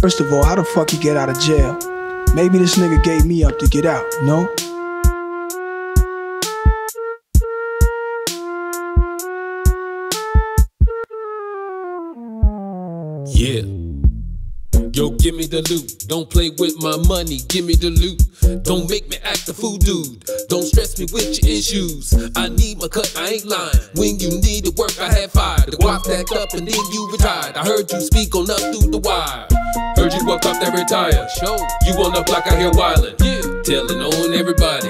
First of all, how the fuck you get out of jail? Maybe this nigga gave me up to get out, no? Yeah. Yo, give me the loot. Don't play with my money, give me the loot. Don't make me act a fool, dude. Don't stress me with your issues. I need my cut, I ain't lying. When you need to work, I had fire. The guap stacked up and then you retired. I heard you speak on up through the wire. Heard you up that retire. Show you on the block out here wildin'. Yeah. Telling on everybody.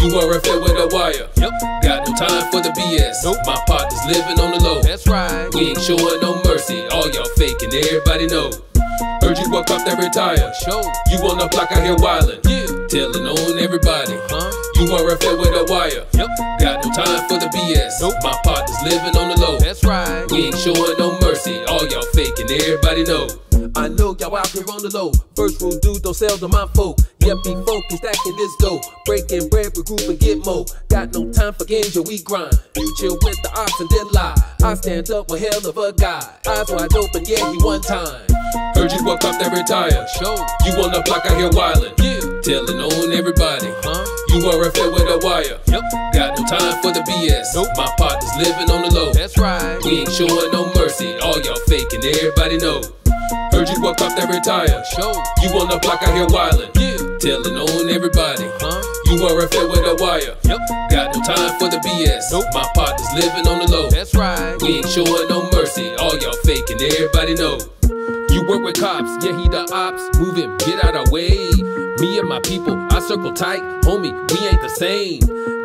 You are a fair with a wire. Yep. Got no time for the BS. Nope. My partner's living on the low. That's right. We ain't showing no mercy. All y'all faking, everybody know. Heard you walk off that retire. Show you on the block out here wildin'. Yeah. Telling on everybody. You are a fair with a wire. Yep. Got no time for the BS. Nope. My partner's living on the low. That's right. We ain't showing no mercy. All y'all faking, everybody know. I know y'all out here on the low. First rule, dude, don't sell to my folk. Yep, be focused, acting this dope. Breaking bread, regroup and get more. Got no time for games, yo, we grind. You chill with the ox and then lie. I stand up with hell of a guy. Eyes wide open, yeah, he one time. Heard you walk off that retire. Show you on the block out here wildin'. Yeah. Telling on everybody. You are a fair with a wire. Yep. Got no time for the BS. Nope. My partner's living on the low. That's right. We ain't showing no mercy. All y'all faking, everybody know. Heard you walk off that retire. Show you on the block out here wildin'. Yeah. Telling on everybody. You are a fair with a wire. Yep. Got no time for the BS. Nope. My partner's living on the low. That's right. We ain't showing no mercy. All y'all faking, everybody know. You work with cops, yeah, he the ops. Move him, get out of way. Me and my people, I circle tight. Homie, we ain't the same.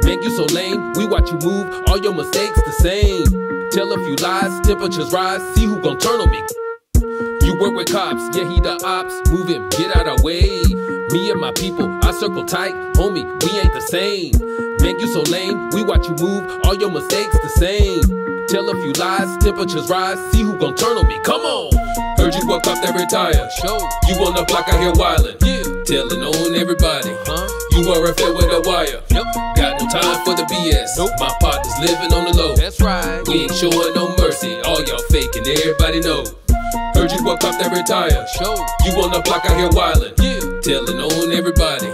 Man, you so lame. We watch you move, all your mistakes the same. Tell a few lies, temperatures rise. See who gon' turn on me. You work with cops, yeah, he the ops. Move him, get out of way. Me and my people, I circle tight. Homie, we ain't the same. Man, you so lame. We watch you move, all your mistakes the same. Tell a few lies, temperatures rise. See who gon' turn on me, come on. Heard you walk off that retire. Show you on the block out here wildin'. Yeah. Telling on everybody. You are a fair with a wire. Yep. Got no time for the BS. Nope. My partner's living on the low. That's right. We ain't showing no mercy. All y'all faking, everybody know. Heard you walk off that retire. Show you on the block out here wildin'. Yeah. Telling on everybody.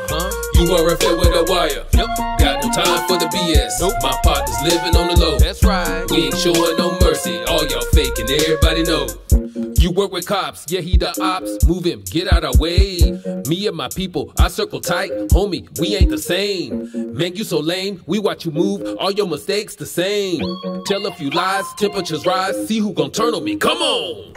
You are a fair with a wire. Yep. Got no time for the BS. Nope. My partner's living on the low. That's right. We ain't showing no mercy. All y'all faking, everybody know. You work with cops, yeah, he the ops. Move him, get out of way. Me and my people, I circle tight. Homie, we ain't the same. Man, you so lame. We watch you move, all your mistakes the same. Tell a few lies, temperatures rise. See who gon' turn on me, come on.